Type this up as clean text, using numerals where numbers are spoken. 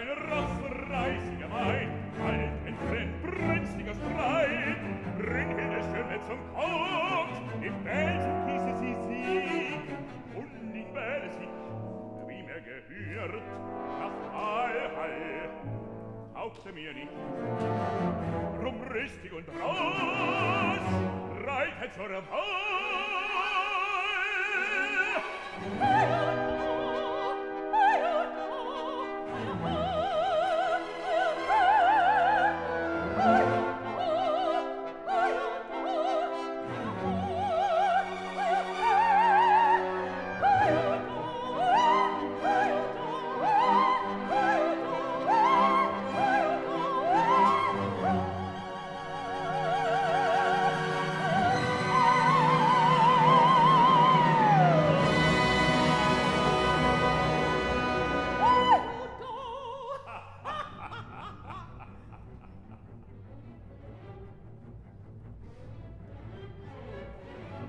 ein raffreisiger Wein, kalt entbrennt, brennstiger Streit. Bring her der Schöne zum Kopf, im Welsen küsse sie Sieg. Und in Welsig, wie mir gehört, nach Allhall, taugte mir nicht. Drum rüstig und raus, reitet zur Wahl.